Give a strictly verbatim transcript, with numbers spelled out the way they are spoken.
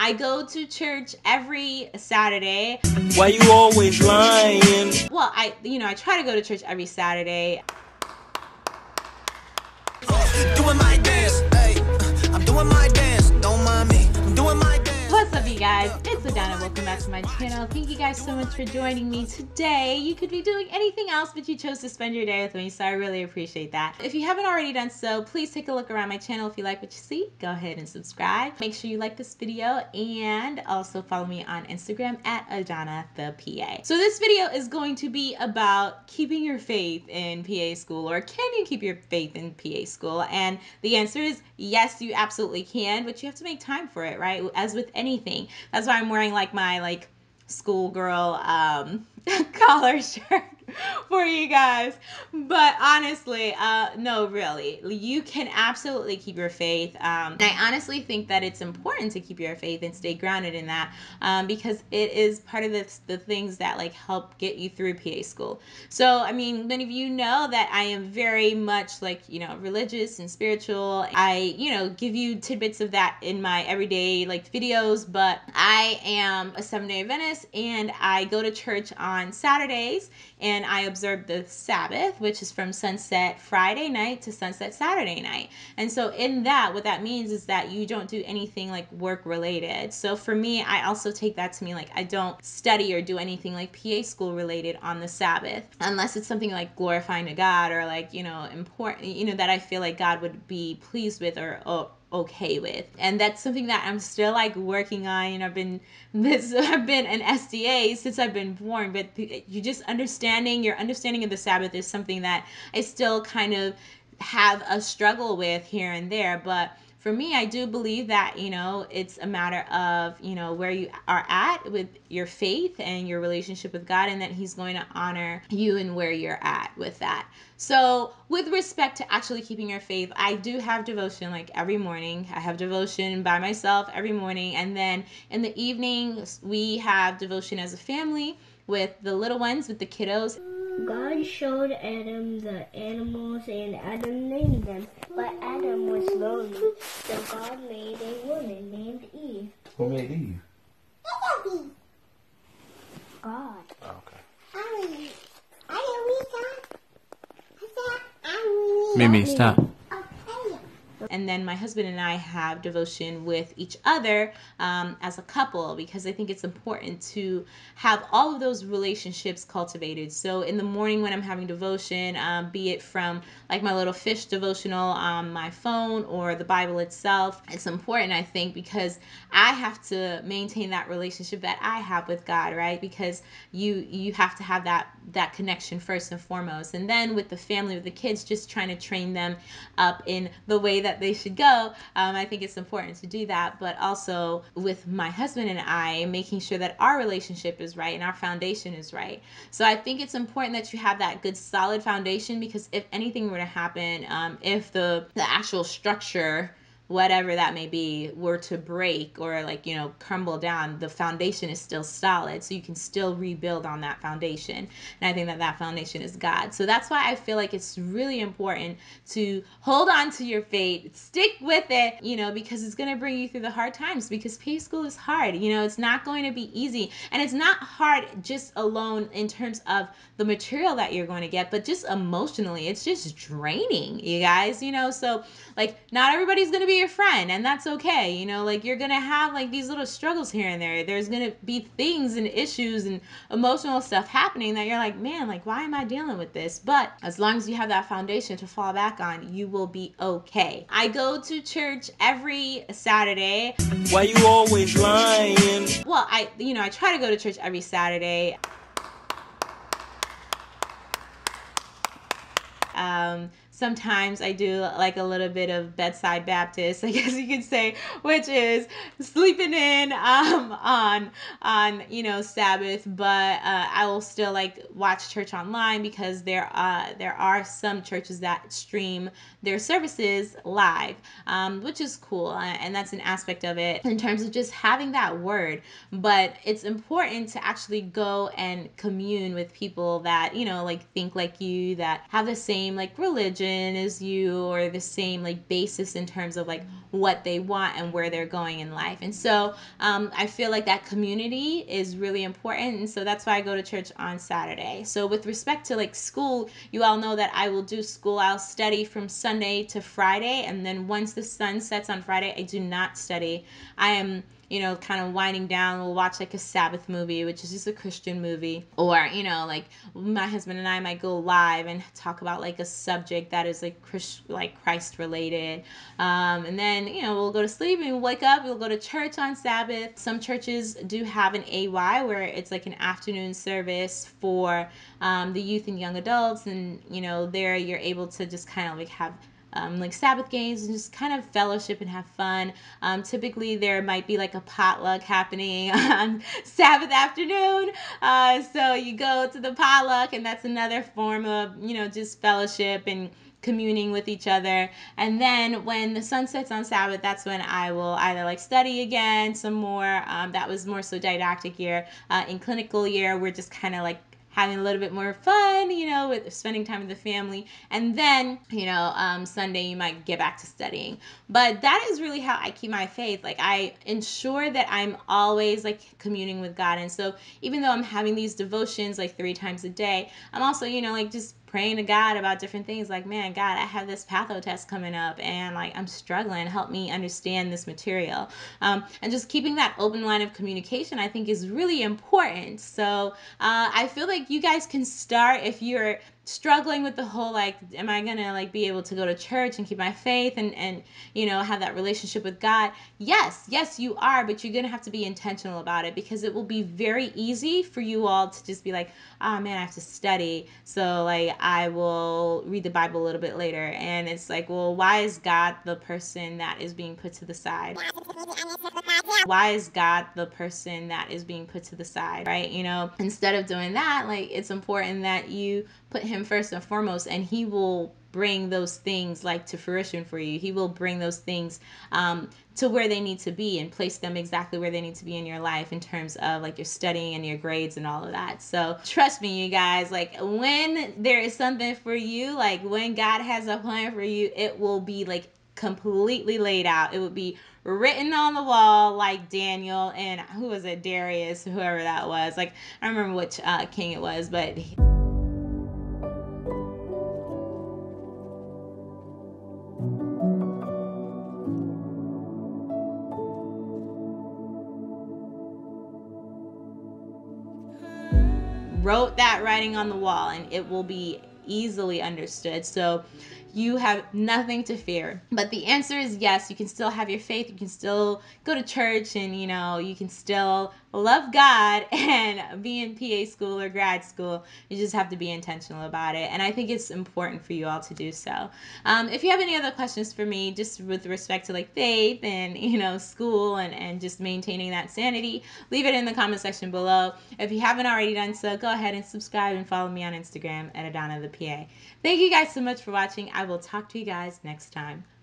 I go to church every Saturday. Why you always lying? Well, I, you know, I try to go to church every Saturday. Doing my dance, hey, I'm doing my dance, don't mind me, I'm doing my dance. What's up, you guys? It's Adanna, welcome back to my channel. Thank you guys so much for joining me today. You could be doing anything else, but you chose to spend your day with me, so I really appreciate that. If you haven't already done so, please take a look around my channel. If you like what you see, go ahead and subscribe. Make sure you like this video and also follow me on Instagram at Adanna the P A. So this video is going to be about keeping your faith in P A school, or can you keep your faith in P A school? And the answer is yes, you absolutely can, but you have to make time for it, right? As with anything. That's why I'm wearing like my like schoolgirl um, collar shirt for you guys. But honestly, uh, no, really, you can absolutely keep your faith. Um, and I honestly think that it's important to keep your faith and stay grounded in that um, because it is part of the, the things that like help get you through P A school. So, I mean, many of you know that I am very much like, you know, religious and spiritual. I, you know, give you tidbits of that in my everyday like videos, but I am a Seventh-day Adventist and I go to church on Saturdays and And I observe the Sabbath, which is from sunset Friday night to sunset Saturday night. And so in that, what that means is that you don't do anything like work related. So for me, I also take that to mean like I don't study or do anything like P A school related on the Sabbath, unless it's something like glorifying to God or like, you know, important, you know, that I feel like God would be pleased with or, or okay with. And that's something that I'm still like working on. And I've been this I've been an S D A since I've been born, but you just understanding your understanding of the Sabbath is something that I still kind of have a struggle with here and there. But for me, I do believe that, you know, it's a matter of, you know, where you are at with your faith and your relationship with God, and that he's going to honor you and where you're at with that. So with respect to actually keeping your faith, I do have devotion like every morning. I have devotion by myself every morning. And then in the evening, we have devotion as a family with the little ones, with the kiddos. God showed Adam the animals, and Adam named them. But Adam was lonely, so God made a woman named Eve. Who made Eve? God. Okay. I I Mimi, stop. And then my husband and I have devotion with each other um, as a couple, because I think it's important to have all of those relationships cultivated. So in the morning when I'm having devotion, um, be it from like my little fish devotional on my phone or the Bible itself, it's important, I think, because I have to maintain that relationship that I have with God, right? Because you you have to have that that connection first and foremost. And then with the family, with the kids, just trying to train them up in the way that that they should go. Um, I think it's important to do that, but also with my husband and I, making sure that our relationship is right and our foundation is right. So I think it's important that you have that good solid foundation, because if anything were to happen, um, if the, the actual structure, whatever that may be, were to break or like, you know, crumble down, the foundation is still solid. So you can still rebuild on that foundation. And I think that that foundation is God. So that's why I feel like it's really important to hold on to your faith, stick with it, you know, because it's going to bring you through the hard times, because P A school is hard. You know, it's not going to be easy, and it's not hard just alone in terms of the material that you're going to get, but just emotionally, it's just draining, you guys, you know? So like, not everybody's going to be your friend, and that's okay. You know, like you're gonna have like these little struggles here and there. There's gonna be things and issues and emotional stuff happening that you're like, man, like why am I dealing with this? But as long as you have that foundation to fall back on, you will be okay. I go to church every Saturday. Why you always lying? Well, I you know I try to go to church every Saturday. Um, sometimes I do like a little bit of bedside Baptist, I guess you could say, which is sleeping in um, on, on you know, Sabbath. But uh, I will still like watch church online, because there, uh, there are some churches that stream their services live, um, which is cool. And that's an aspect of it in terms of just having that word. But it's important to actually go and commune with people that, you know, like think like you, that have the same like religion vision as you or the same like basis in terms of like what they want and where they're going in life. And so um, I feel like that community is really important. And so that's why I go to church on Saturday. So with respect to like school, you all know that I will do school. I'll study from Sunday to Friday. And then once the sun sets on Friday, I do not study. I am, you know, kind of winding down. We'll watch like a Sabbath movie, which is just a Christian movie. Or, you know, like my husband and I might go live and talk about like a subject that is like Christ, like Christ related. Um, and then, you know, we'll go to sleep and we'll wake up. We'll go to church on Sabbath. Some churches do have an A Y where it's like an afternoon service for um, the youth and young adults. And, you know, there you're able to just kind of like have Um, like Sabbath games and just kind of fellowship and have fun. Um, typically there might be like a potluck happening on Sabbath afternoon. Uh, so you go to the potluck, and that's another form of, you know, just fellowship and communing with each other. And then when the sun sets on Sabbath, that's when I will either like study again some more. Um, that was more so didactic year. Uh, in clinical year, we're just kind of like having a little bit more fun, you know, with spending time with the family. And then, you know, um, Sunday you might get back to studying. But that is really how I keep my faith. Like, I ensure that I'm always like communing with God. And so even though I'm having these devotions like three times a day, I'm also, you know, like just praying to God about different things. Like, man, God, I have this patho test coming up and like I'm struggling. Help me understand this material. Um, and just keeping that open line of communication, I think, is really important. So uh, I feel like you guys can start if you're struggling with the whole, like, am I gonna like be able to go to church and keep my faith and, and, you know, have that relationship with God? Yes, yes, you are, but you're gonna have to be intentional about it, because it will be very easy for you all to just be like, oh man, I have to study, so like I will read the Bible a little bit later. And it's like, well, why is God the person that is being put to the side? Why is God the person that is being put to the side, right? You know, instead of doing that, like, it's important that you put him first and foremost, and he will bring those things like to fruition for you. He will bring those things um, to where they need to be and place them exactly where they need to be in your life in terms of like your studying and your grades and all of that. So trust me, you guys, like when there is something for you, like when God has a plan for you, it will be like completely laid out. It would be written on the wall like Daniel and who was it, Darius, whoever that was. Like, I don't remember which uh, king it was, but he- wrote that writing on the wall, and it will be easily understood. So you have nothing to fear. But the answer is yes, you can still have your faith. You can still go to church, and, you know, you can still love God and be in P A school or grad school. You just have to be intentional about it. And I think it's important for you all to do so. Um, if you have any other questions for me, just with respect to like faith and, you know, school and, and just maintaining that sanity, leave it in the comment section below. If you haven't already done so, go ahead and subscribe and follow me on Instagram at Adanna the P A. Thank you guys so much for watching. I will talk to you guys next time.